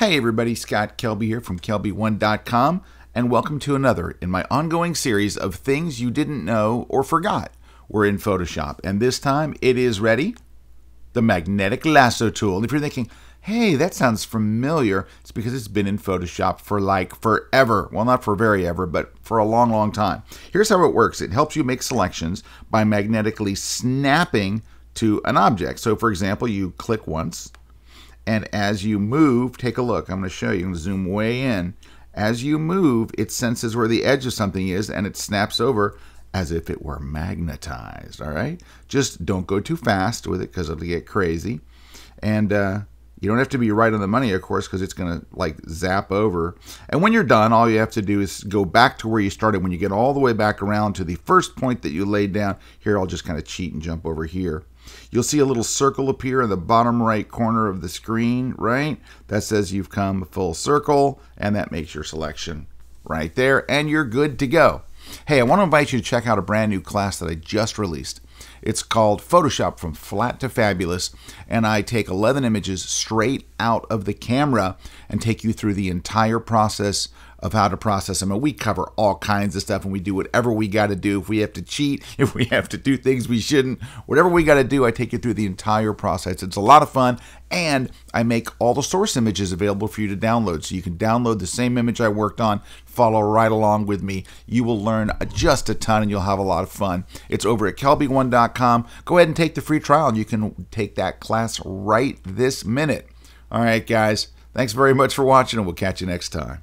Hey everybody, Scott Kelby here from KelbyOne.com, and welcome to another in my ongoing series of things you didn't know or forgot were in Photoshop. And this time it is ready, the Magnetic Lasso Tool. And if you're thinking, hey, that sounds familiar, it's because it's been in Photoshop for like forever. Well, not for very ever, but for a long, long time. Here's how it works. It helps you make selections by magnetically snapping to an object. So for example, you click once, and as you move, take a look. I'm going to show you. I'm going to zoom way in. As you move, it senses where the edge of something is, and it snaps over as if it were magnetized. All right? Just don't go too fast with it because it'll get crazy. And you don't have to be right on the money, of course, because it's going to like zap over. And when you're done, all you have to do is go back to where you started. When you get all the way back around to the first point that you laid down, here I'll just kind of cheat and jump over here. You'll see a little circle appear in the bottom right corner of the screen, right? That says you've come full circle, and that makes your selection right there, and you're good to go. Hey, I want to invite you to check out a brand new class that I just released. It's called Photoshop from Flat to Fabulous, and I take 11 images straight out of the camera and take you through the entire process of how to process them. And we cover all kinds of stuff, and we do whatever we got to do. If we have to cheat, if we have to do things we shouldn't, whatever we got to do, I take you through the entire process. It's a lot of fun, and I make all the source images available for you to download. So you can download the same image I worked on, follow right along with me. You will learn just a ton, and you'll have a lot of fun. It's over at KelbyOne.com. Go ahead and take the free trial, and you can take that class right this minute. All right, guys, thanks very much for watching, and we'll catch you next time.